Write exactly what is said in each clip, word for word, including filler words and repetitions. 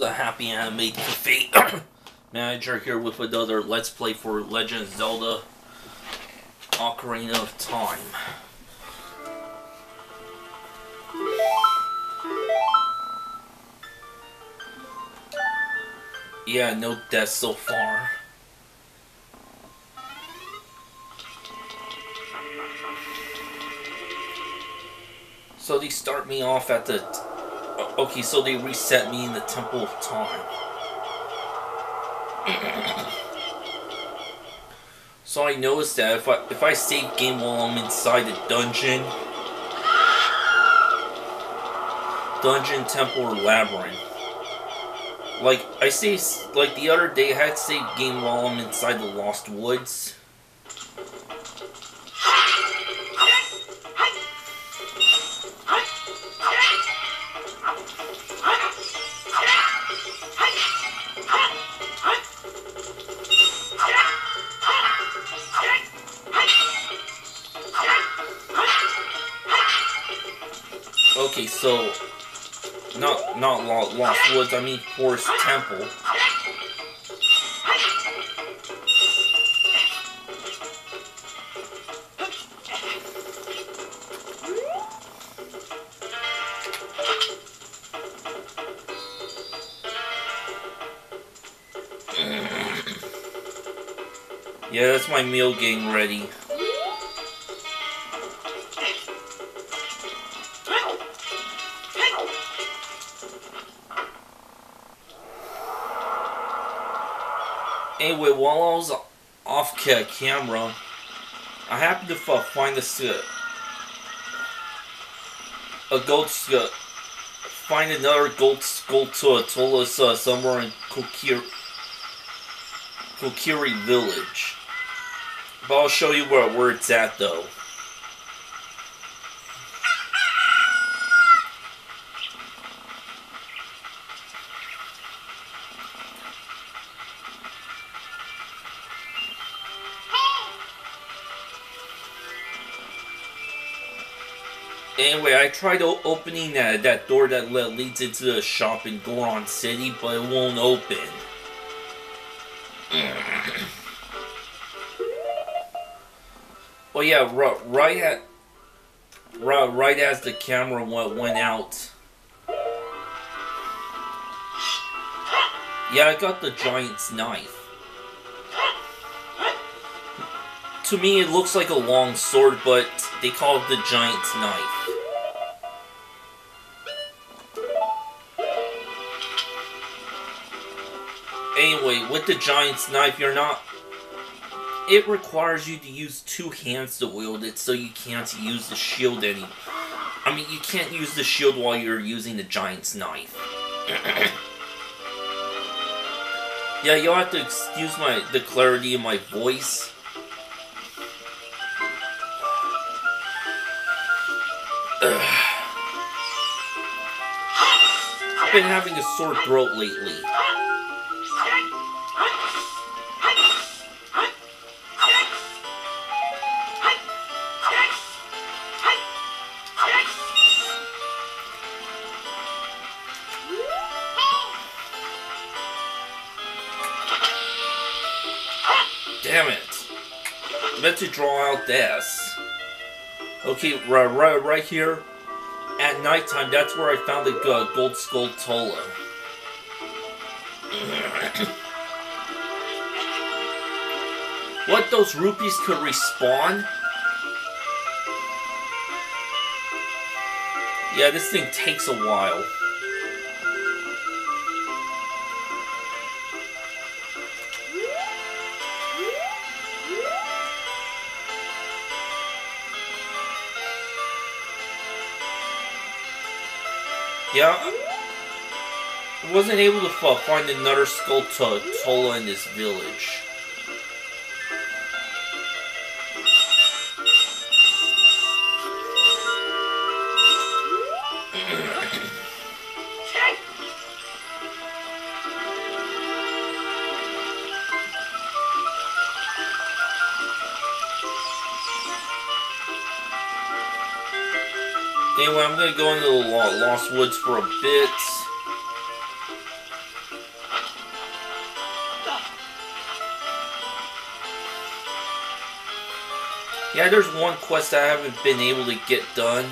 The Happy Animaid Cafe manager here with another Let's Play for Legend of Zelda Ocarina of Time. Yeah, no deaths so far. So they start me off at the... Okay, so they reset me in the Temple of Time. So I noticed that if I if I save game while I'm inside the dungeon, dungeon, temple, or labyrinth, like I save like the other day, I had to save game while I'm inside the Lost Woods. Okay, so not not Lost Woods, I mean Forest Temple. Yeah, that's my meal getting ready. Anyway, while I was off camera, I happened to find this uh, a gold uh, find another Gold Skulltula uh, somewhere in Kokiri, Kokiri Village. But I'll show you where where it's at though. Anyway, I tried opening that, that door that leads into the shop in Goron City, but it won't open. Oh yeah, right at right, right as the camera went, went out. Yeah, I got the Giant's Knife. To me, it looks like a long sword, but they call it the Giant's Knife. Anyway, with the Giant's Knife, you're not... It requires you to use two hands to wield it, so you can't use the shield any... I mean, you can't use the shield while you're using the Giant's Knife. Yeah, you'll have to excuse my the clarity of my voice. I've been having a sore throat lately. Damn it. I meant to draw out this. Okay, right, right, right here. At nighttime, that's where I found the uh, Gold Skulltula. What, those rupees could respawn? Yeah, this thing takes a while. Yeah, I wasn't able to find another Skulltula in this village. Anyway, I'm going to go into the Lost Woods for a bit. Yeah, there's one quest I haven't been able to get done.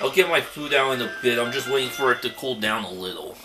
I'll get my food out in a bit. I'm just waiting for it to cool down a little.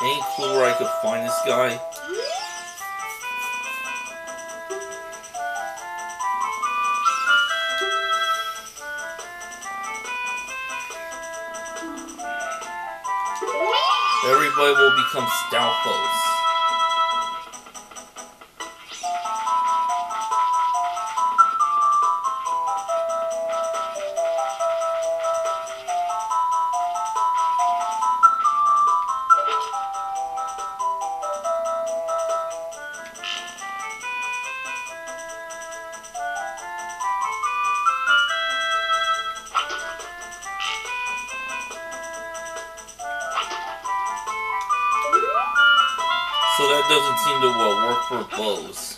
Any clue where I could find this guy? Everybody will become Stalfos. So that doesn't seem to uh, work for bows.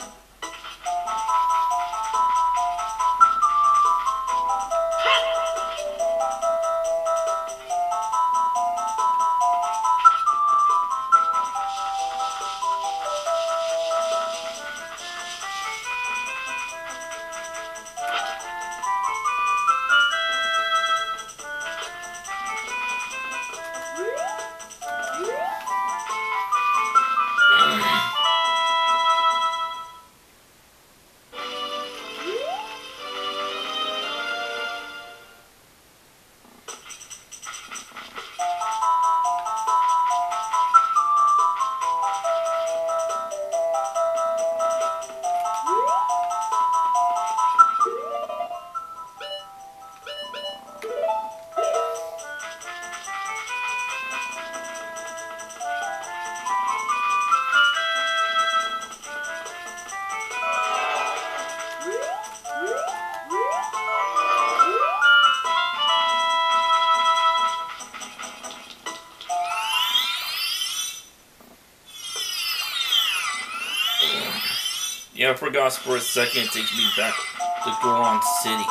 Yeah, I forgot for a second it takes me back to Goron City.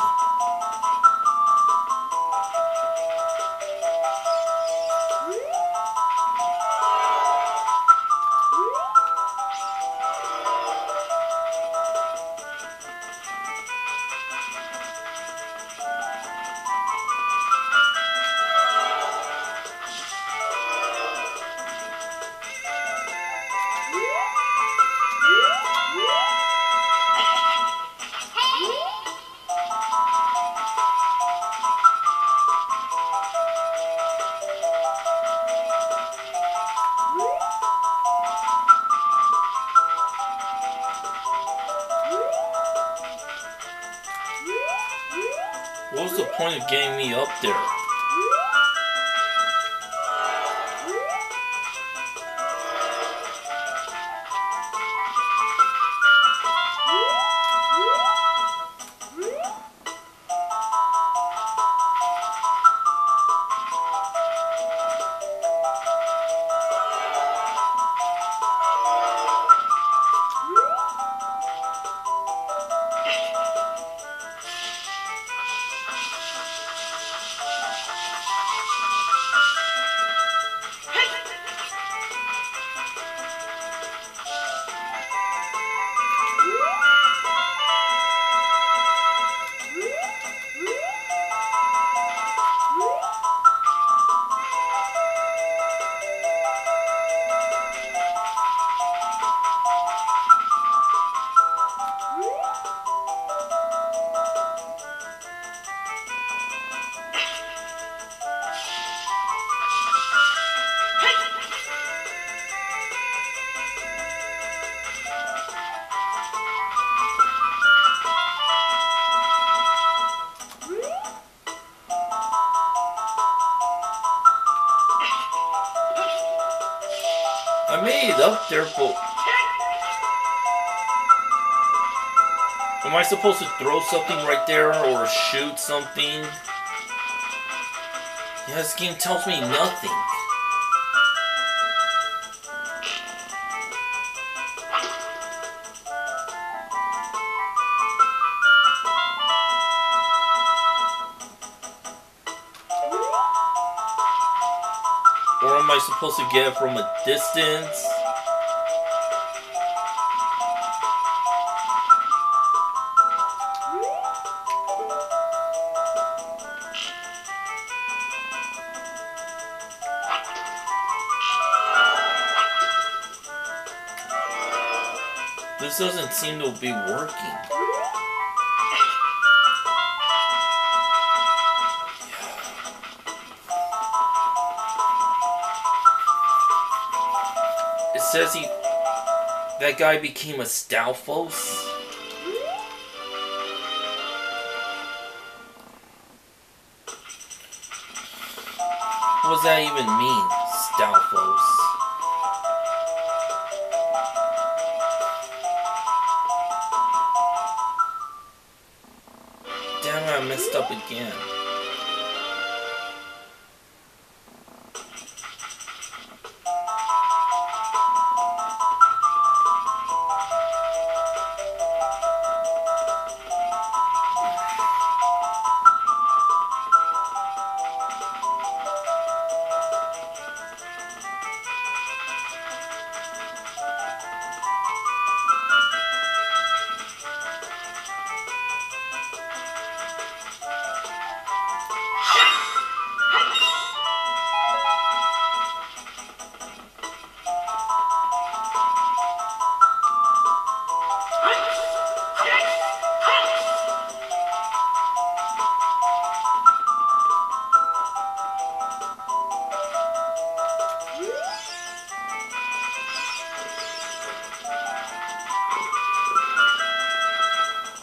What was the point of getting me up there? I made it up there, but... am I supposed to throw something right there, or shoot something? Yeah, this game tells me nothing. Supposed to get from a distance. This doesn't seem to be working. Says he, that guy became a Stalfos. What does that even mean, Stalfos? Damn, I messed up again.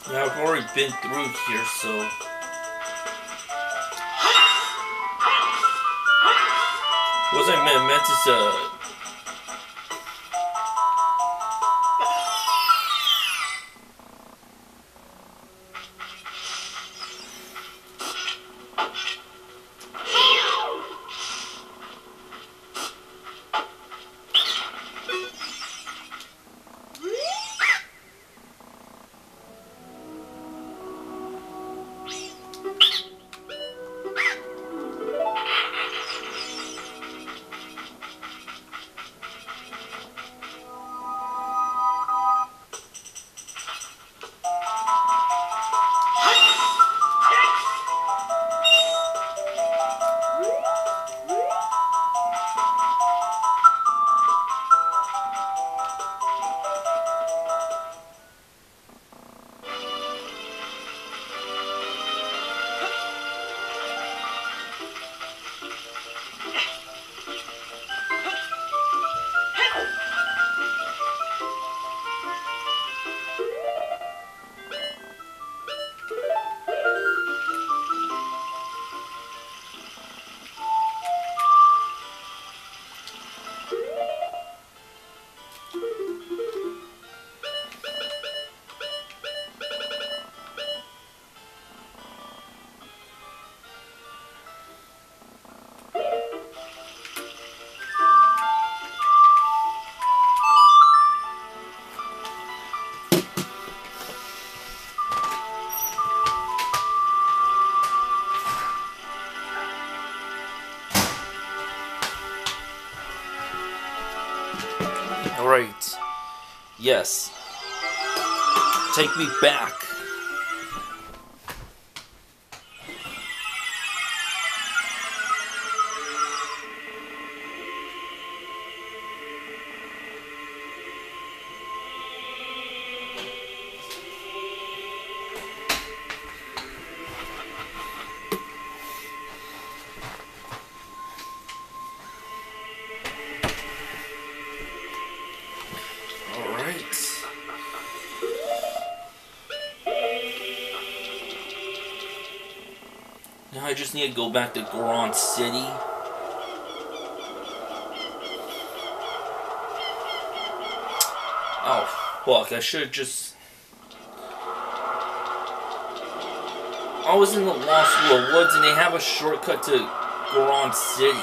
I've already been through here, so... wasn't meant, meant to... Uh... Right. Yes. Take me back. I just need to go back to Goron City. clock. I should have just... I was in the Lost Woods and they have a shortcut to Goron City.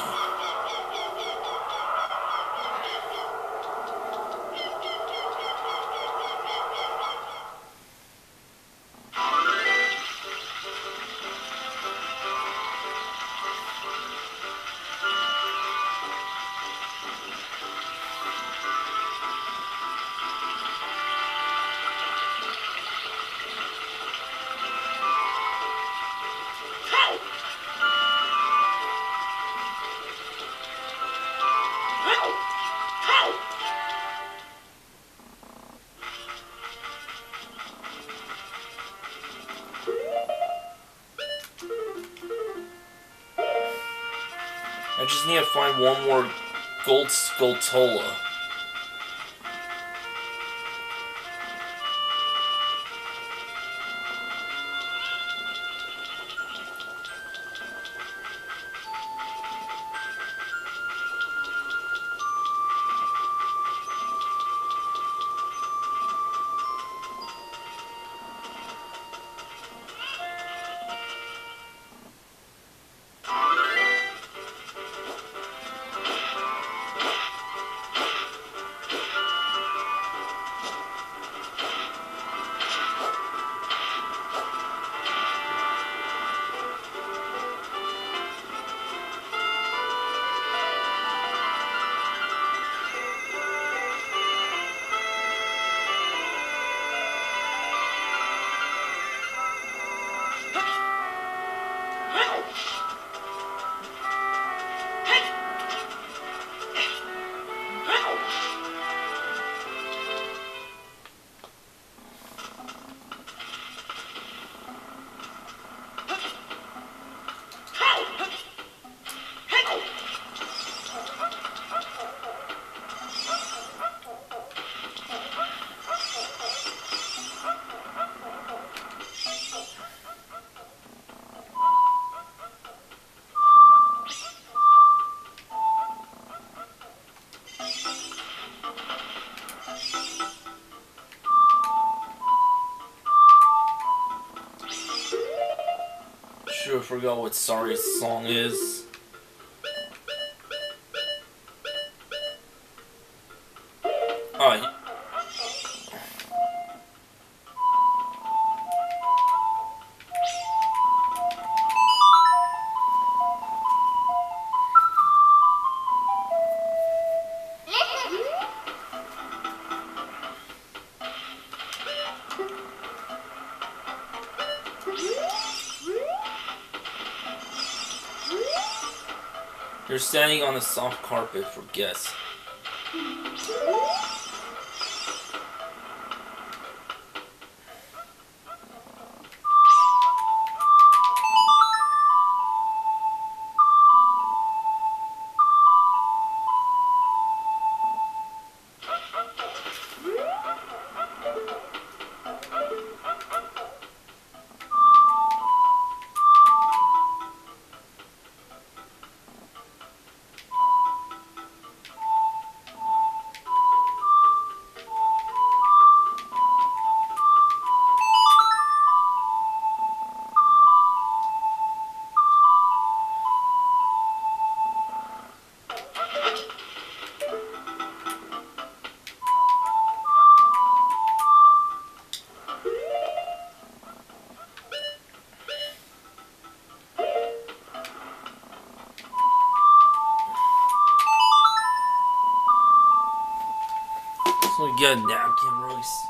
I just need to find one more Gold Skulltula. I forgot what Saria's Song is. Alright. You're standing on the soft carpet for guests. We get a napkin, Royce.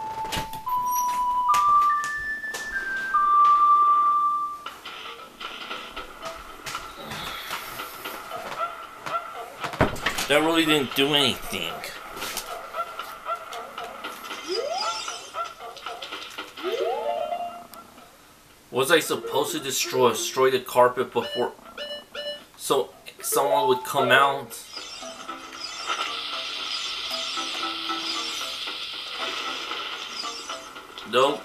That really didn't do anything. Was I supposed to destroy destroy the carpet before so someone would come out? Nope.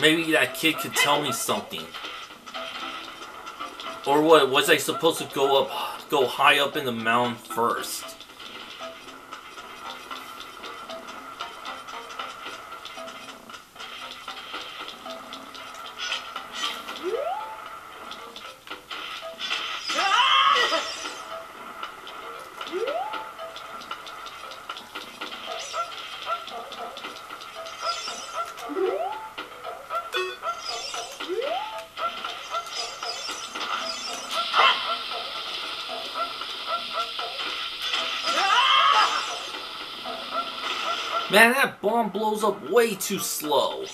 Maybe that kid could tell me something. Or what? Was I supposed to go up, go high up in the mountain first? Man, that bomb blows up way too slow.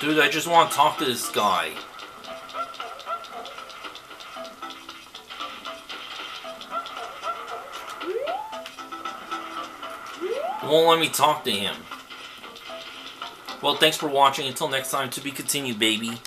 Dude, I just want to talk to this guy. Won't let me talk to him. Well, thanks for watching. Until next time, to be continued, baby.